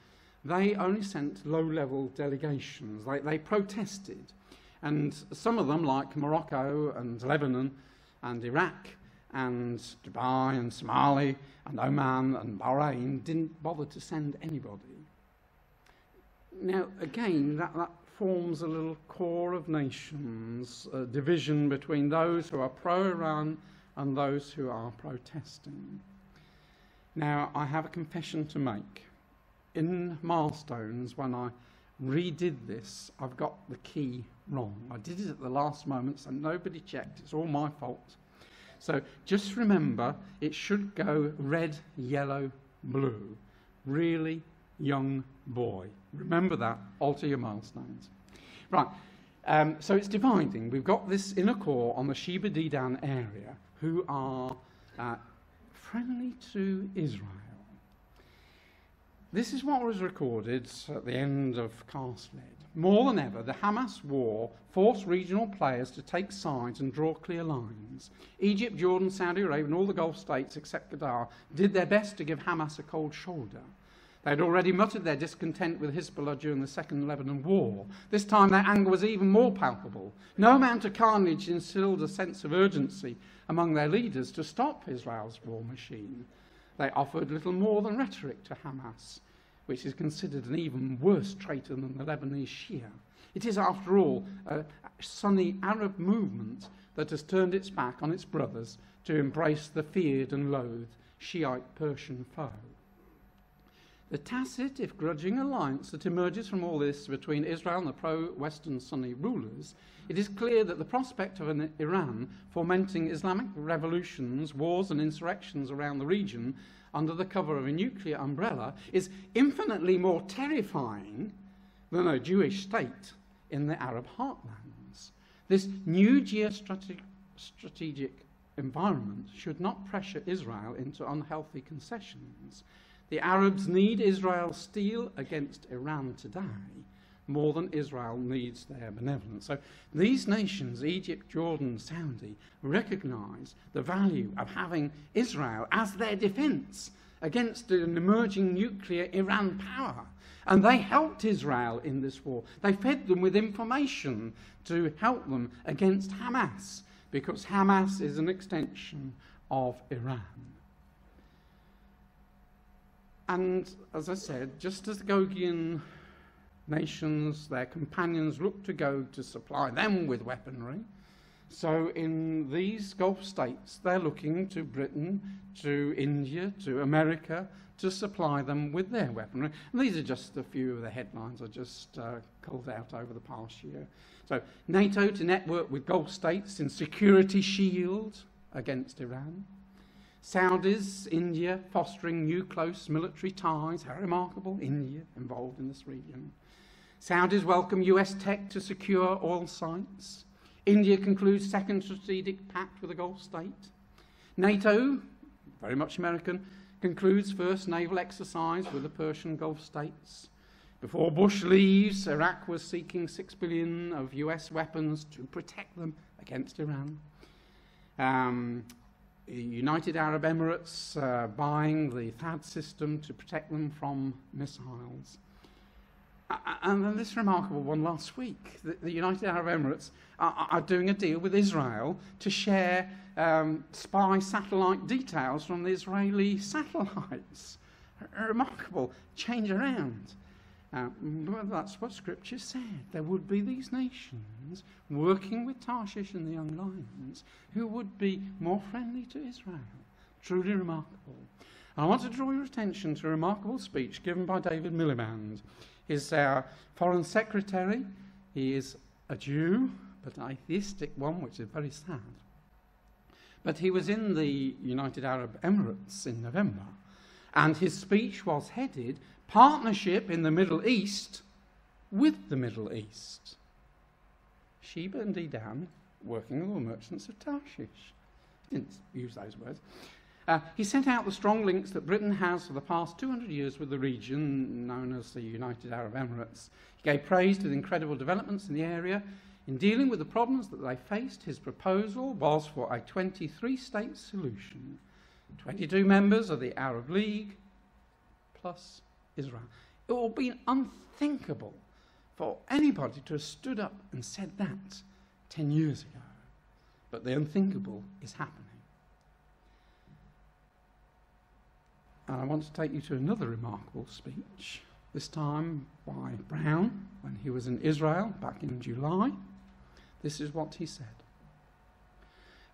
they only sent low-level delegations. They, they protested. And some of them, like Morocco and Lebanon and Iraq, and Dubai and Somali and Oman and Bahrain, didn't bother to send anybody. Now, again, that, that forms a little core of nations, a division between those who are pro-Iran and those who are protesting. Now, I have a confession to make. In Milestones, when I redid this, I've got the key wrong. I did it at the last moment, so nobody checked. It's all my fault. So just remember, it should go red, yellow, blue. Really young boy. Remember that. Alter your milestones. Right. Um, so it's dividing. We've got this inner core on the Sheba Dedan area who are uh, friendly to Israel. This is what was recorded at the end of Carsnet. More than ever, the Hamas war forced regional players to take sides and draw clear lines. Egypt, Jordan, Saudi Arabia, and all the Gulf states except Qatar did their best to give Hamas a cold shoulder. They had already muttered their discontent with Hezbollah during the Second Lebanon War. This time their anger was even more palpable. No amount of carnage instilled a sense of urgency among their leaders to stop Israel's war machine. They offered little more than rhetoric to Hamas, which is considered an even worse traitor than the Lebanese Shia. It is, after all, a Sunni Arab movement that has turned its back on its brothers to embrace the feared and loathed Shiite Persian foe. The tacit, if grudging, alliance that emerges from all this between Israel and the pro-Western Sunni rulers, it is clear that the prospect of an Iran fomenting Islamic revolutions, wars and insurrections around the region under the cover of a nuclear umbrella is infinitely more terrifying than a Jewish state in the Arab heartlands. This new geostrategic environment should not pressure Israel into unhealthy concessions. The Arabs need Israel's steel against Iran today more than Israel needs their benevolence. So these nations, Egypt, Jordan, Saudi, recognize the value of having Israel as their defense against an emerging nuclear Iran power. And they helped Israel in this war. They fed them with information to help them against Hamas, because Hamas is an extension of Iran. And, as I said, just as the Gogian nations, their companions, looked to Gog to supply them with weaponry, so in these Gulf states, they're looking to Britain, to India, to America, to supply them with their weaponry. And these are just a few of the headlines I just uh, culled out over the past year. So, NATO to network with Gulf states in security shield against Iran. Saudis, India, fostering new close military ties. How remarkable, India involved in this region. Saudis welcome U S tech to secure oil sites. India concludes second strategic pact with a Gulf state. NATO, very much American, concludes first naval exercise with the Persian Gulf states. Before Bush leaves, Iraq was seeking six billion dollars of U S weapons to protect them against Iran. Um, United Arab Emirates uh, buying the THAAD system to protect them from missiles. Uh, and then this remarkable one last week, the, the United Arab Emirates are, are doing a deal with Israel to share um, spy satellite details from the Israeli satellites. A remarkable change around. Uh, well, that's what Scripture said. There would be these nations working with Tarshish and the young lions who would be more friendly to Israel. Truly remarkable. I want to draw your attention to a remarkable speech given by David Miliband. He's our foreign secretary. He is a Jew, but an atheistic one, which is very sad. But he was in the United Arab Emirates in November, and his speech was headed, Partnership in the Middle East with the Middle East. Sheba and Dedan working with the merchants of Tarshish. He didn't use those words. Uh, he set out the strong links that Britain has for the past two hundred years with the region known as the United Arab Emirates. He gave praise to the incredible developments in the area. In dealing with the problems that they faced, his proposal was for a twenty-three state solution. twenty-two members of the Arab League plus Israel. It would have been unthinkable for anybody to have stood up and said that ten years ago. But the unthinkable is happening. And I want to take you to another remarkable speech, this time by Brown when he was in Israel back in July. This is what he said.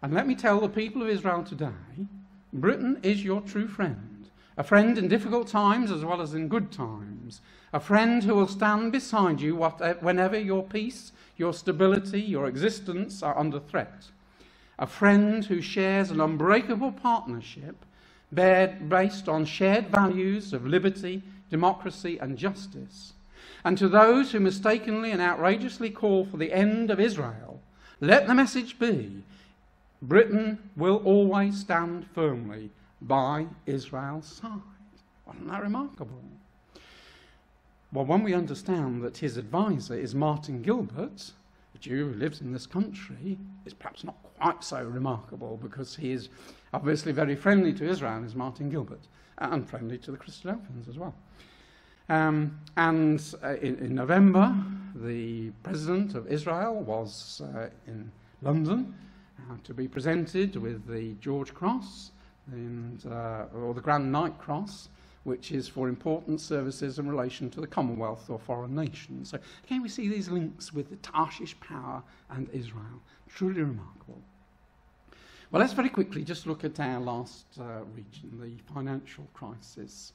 And let me tell the people of Israel today, Britain is your true friend. A friend in difficult times as well as in good times. A friend who will stand beside you whenever your peace, your stability, your existence are under threat. A friend who shares an unbreakable partnership based on shared values of liberty, democracy, and justice. And to those who mistakenly and outrageously call for the end of Israel, let the message be, Britain will always stand firmly by Israel's side. Wasn't that remarkable? Well, when we understand that his advisor is Martin Gilbert, a Jew who lives in this country, it's perhaps not quite so remarkable, because he is obviously very friendly to Israel, is Martin Gilbert, and friendly to the Christadelphians as well. Um, and uh, in, in November, the president of Israel was uh, in London uh, to be presented with the George Cross, and, uh, or the Grand Knight Cross, which is for important services in relation to the Commonwealth or foreign nations. So again, we see these links with the Tarshish power and Israel. Truly remarkable. Well, let's very quickly just look at our last uh, region, the financial crisis.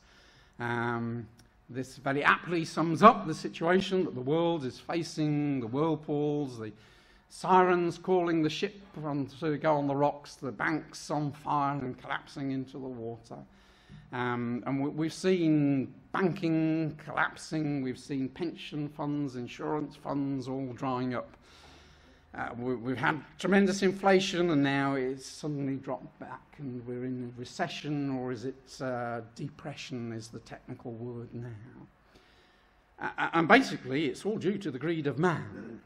Um, this very aptly sums up the situation that the world is facing, the whirlpools, the sirens calling the ship on to go on the rocks, the banks on fire and collapsing into the water. Um, and we, we've seen banking collapsing, we've seen pension funds, insurance funds all drying up. Uh, we, we've had tremendous inflation, and now it's suddenly dropped back and we're in recession, or is it uh, depression is the technical word now. Uh, and basically it's all due to the greed of man.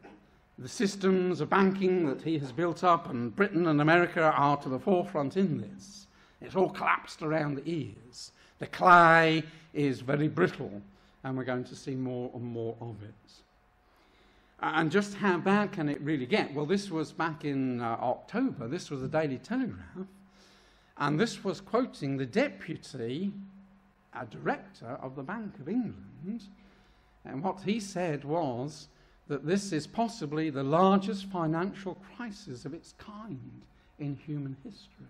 The systems of banking that he has built up, and Britain and America are to the forefront in this. It's all collapsed around the ears. The clay is very brittle, and we're going to see more and more of it. And just how bad can it really get? Well, this was back in uh, October. This was the Daily Telegraph, and this was quoting the deputy uh, director of the Bank of England, and what he said was that this is possibly the largest financial crisis of its kind in human history.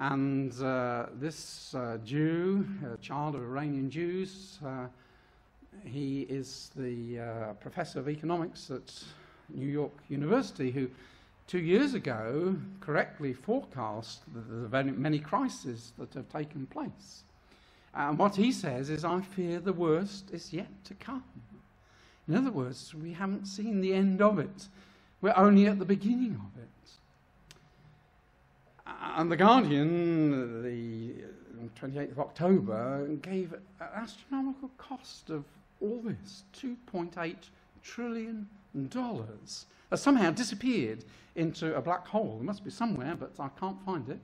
And uh, this uh, Jew, a child of Iranian Jews, uh, he is the uh, professor of economics at New York University, who two years ago correctly forecast the, the very many crises that have taken place. And what he says is, I fear the worst is yet to come. In other words, we haven't seen the end of it. We're only at the beginning of it. And The Guardian, the twenty-eighth of October, gave an astronomical cost of all this, two point eight trillion dollars, has somehow disappeared into a black hole. It must be somewhere, but I can't find it.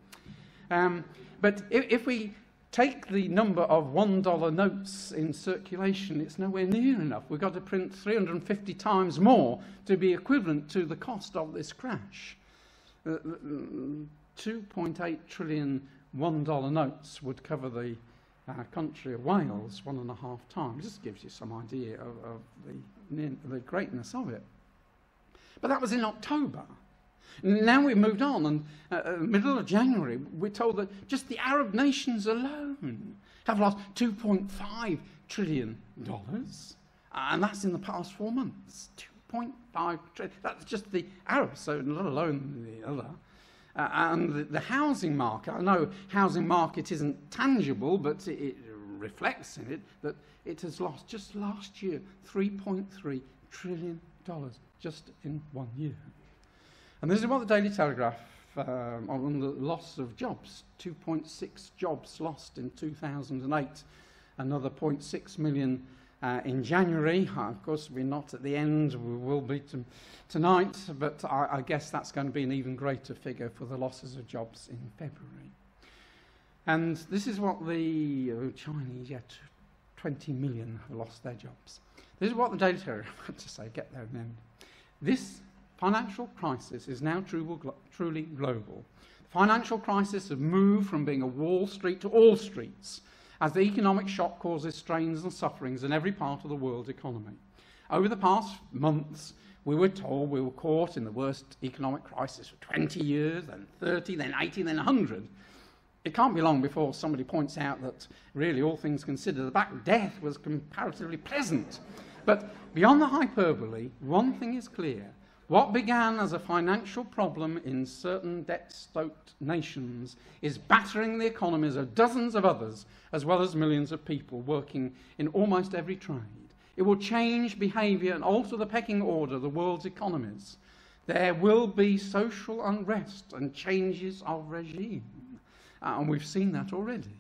Um, but if, if we take the number of one dollar notes in circulation, it's nowhere near enough. We've got to print three hundred fifty times more to be equivalent to the cost of this crash. Uh, two point eight trillion one dollar notes would cover the uh, country of Wales one and a half times. This gives you some idea of, of the, the greatness of it. But that was in October. Now we've moved on, and uh, middle of January, we're told that just the Arab nations alone have lost two point five trillion dollars, and that's in the past four months. two point five trillion. That's just the Arabs, so let alone the other. Uh, and the, the housing market, I know housing market isn't tangible, but it, it reflects in it that it has lost just last year three point three trillion dollars, just in one year. And this is what the Daily Telegraph um, on the loss of jobs, two point six jobs lost in two thousand eight, another zero point six million uh, in January. Uh, of course, we're not at the end, we will be to tonight, but I, I guess that's going to be an even greater figure for the losses of jobs in February. And this is what the uh, Chinese, yeah, twenty million have lost their jobs. This is what the Daily Telegraph had to say, get there then. This financial crisis is now true, glo truly global. The financial crisis has moved from being a Wall Street to all streets, as the economic shock causes strains and sufferings in every part of the world economy. Over the past months, we were told we were caught in the worst economic crisis for twenty years, then thirty, then eighty, then one hundred. It can't be long before somebody points out that really, all things considered, the Black Death was comparatively pleasant. But beyond the hyperbole, one thing is clear. What began as a financial problem in certain debt-stoked nations is battering the economies of dozens of others, as well as millions of people working in almost every trade. It will change behaviour and alter the pecking order of the world's economies. There will be social unrest and changes of regime. Uh, and we've seen that already.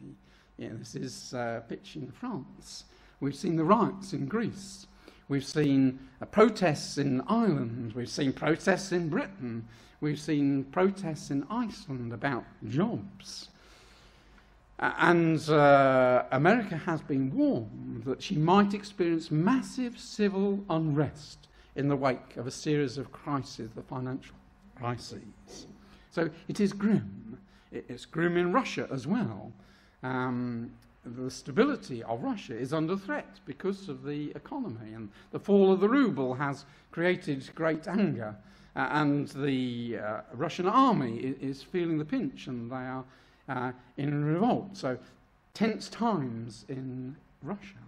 Yeah, this is uh, pitch in France. We've seen the riots in Greece. We've seen uh, protests in Ireland. We've seen protests in Britain. We've seen protests in Iceland about jobs. Uh, and uh, America has been warned that she might experience massive civil unrest in the wake of a series of crises, the financial crises. So it is grim. It's grim in Russia as well. Um, the stability of Russia is under threat because of the economy, and the fall of the ruble has created great anger, uh, and the uh, Russian army is, is feeling the pinch, and they are uh, in revolt. So tense times in Russia.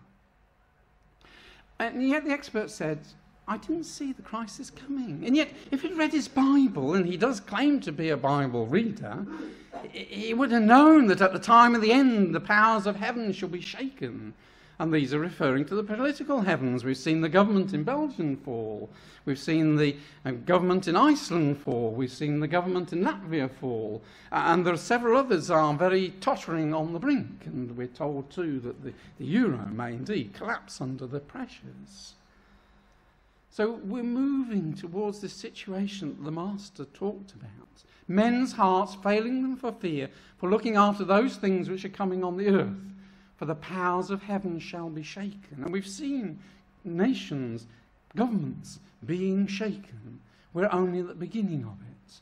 And yet the expert said, I didn't see the crisis coming. And yet, if he'd read his Bible, and he does claim to be a Bible reader, he would have known that at the time of the end, the powers of heaven shall be shaken. And these are referring to the political heavens. We've seen the government in Belgium fall. We've seen the uh, government in Iceland fall. We've seen the government in Latvia fall. Uh, and there are several others are very tottering on the brink. And we're told, too, that the, the euro may indeed collapse under the pressures. So we're moving towards this situation that the Master talked about. Men's hearts failing them for fear, for looking after those things which are coming on the earth, for the powers of heaven shall be shaken. And we've seen nations, governments being shaken. We're only at the beginning of it.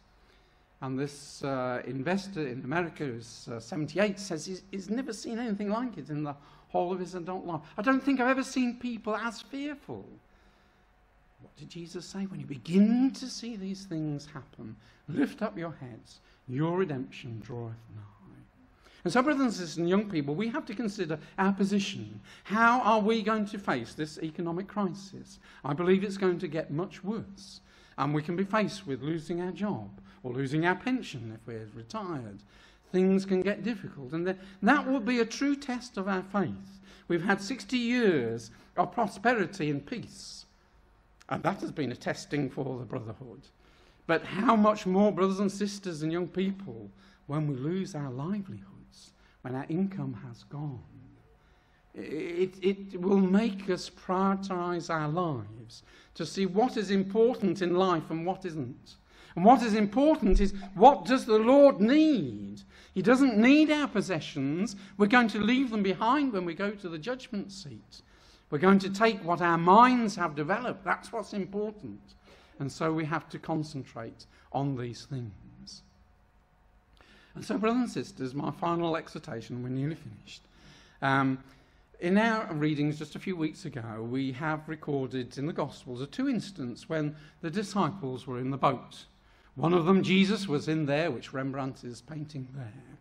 And this uh, investor in America who's uh, seventy-eight says he's, he's never seen anything like it in the whole of his adult life. I don't think I've ever seen people as fearful. What did Jesus say? When you begin to see these things happen, lift up your heads, your redemption draweth nigh. And so, brothers and sisters and young people, we have to consider our position. How are we going to face this economic crisis? I believe it's going to get much worse. And we can be faced with losing our job or losing our pension if we're retired. Things can get difficult, and that will be a true test of our faith. We've had sixty years of prosperity and peace. And that has been a testing for the brotherhood. But how much more, brothers and sisters and young people, when we lose our livelihoods, when our income has gone? It, it will make us prioritise our lives to see what is important in life and what isn't. And what is important is, what does the Lord need? He doesn't need our possessions. We're going to leave them behind when we go to the judgment seat. We're going to take what our minds have developed. That's what's important. And so we have to concentrate on these things. And so, brothers and sisters, my final exhortation, we're nearly finished. Um, in our readings just a few weeks ago, we have recorded in the Gospels a two instances when the disciples were in the boat. One of them, Jesus, was in there, which Rembrandt is painting there.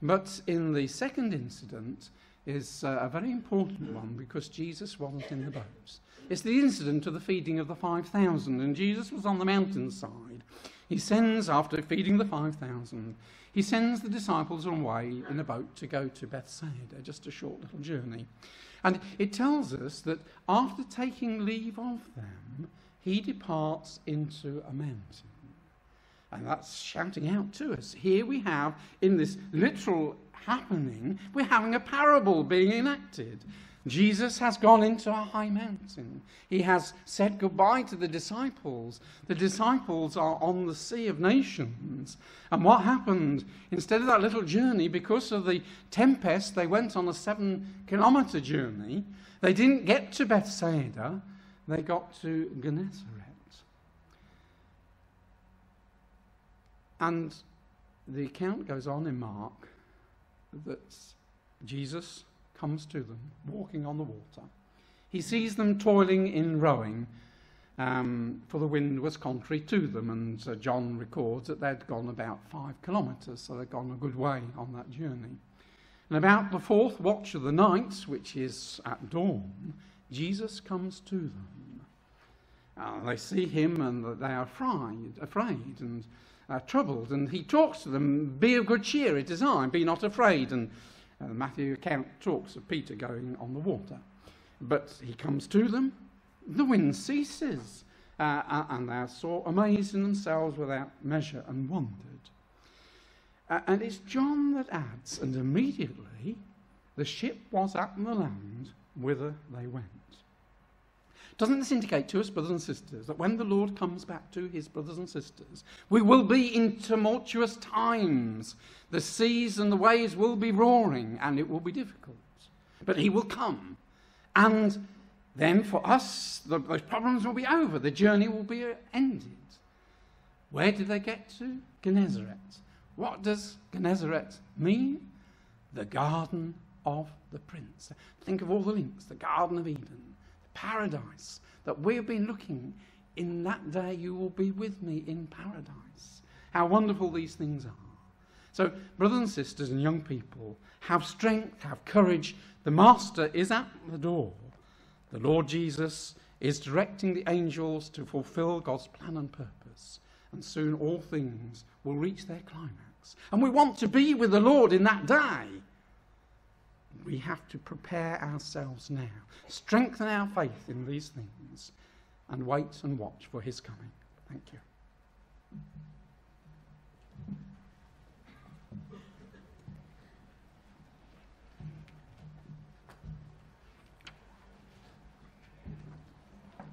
But in the second incident, is uh, a very important one because Jesus wasn't in the boats. It's the incident of the feeding of the five thousand, and Jesus was on the mountainside. He sends, after feeding the five thousand, he sends the disciples on way in a boat to go to Bethsaida, just a short little journey. And it tells us that after taking leave of them, he departs into a mountain. And that's shouting out to us. Here we have, in this literal happening, we're having a parable being enacted. Jesus has gone into a high mountain. He has said goodbye to the disciples. The disciples are on the Sea of Nations. And what happened? Instead of that little journey, because of the tempest, they went on a seven-kilometre journey. They didn't get to Bethsaida. They got to Gennesaret. And the account goes on in Mark that Jesus comes to them, walking on the water. He sees them toiling in rowing, um, for the wind was contrary to them, and uh, John records that they'd gone about five kilometres, so they'd gone a good way on that journey. And about the fourth watch of the night, which is at dawn, Jesus comes to them. Uh, they see him, and they are fried, afraid, and Uh, troubled, and he talks to them, be of good cheer, it is I, be not afraid. And uh, the Matthew account talks of Peter going on the water. But he comes to them, the wind ceases, uh, and they are so amazed in themselves without measure and wondered. Uh, and it's John that adds, and immediately the ship was at the land, whither they went. Doesn't this indicate to us, brothers and sisters, that when the Lord comes back to his brothers and sisters, we will be in tumultuous times. The seas and the waves will be roaring, and it will be difficult. But he will come. And then for us, the, those problems will be over. The journey will be ended. Where did they get to? Gennesaret. What does Gennesaret mean? The Garden of the Prince. Think of all the links. The Garden of Eden. Paradise that we have been looking in that day you will be with me in paradise. How wonderful these things are. So brothers and sisters and young people, have strength, have courage. The Master is at the door. The Lord Jesus is directing the angels to fulfill God's plan and purpose, and soon all things will reach their climax. And we want to be with the Lord in that day. We have to prepare ourselves now, strengthen our faith in these things, and wait and watch for his coming. Thank you.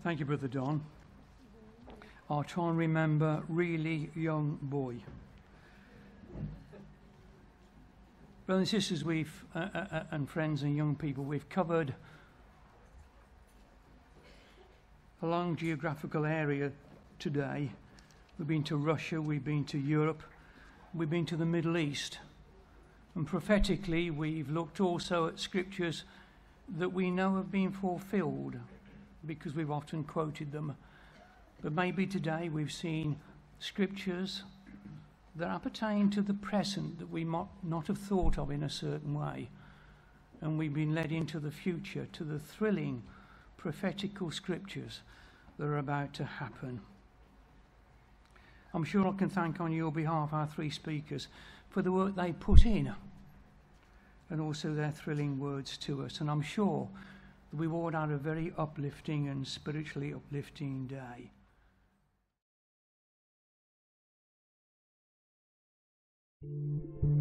Thank you, Brother Don. I'll try and remember really young boy. Brothers and sisters, we've, uh, uh, and friends and young people, we've covered a long geographical area today. We've been to Russia, we've been to Europe, we've been to the Middle East. And prophetically, we've looked also at scriptures that we know have been fulfilled because we've often quoted them. But maybe today we've seen scriptures that appertain to the present that we might not have thought of in a certain way. And we've been led into the future, to the thrilling prophetical scriptures that are about to happen. I'm sure I can thank on your behalf our three speakers for the work they put in, and also their thrilling words to us. And I'm sure that we've all had a very uplifting and spiritually uplifting day. Thank you.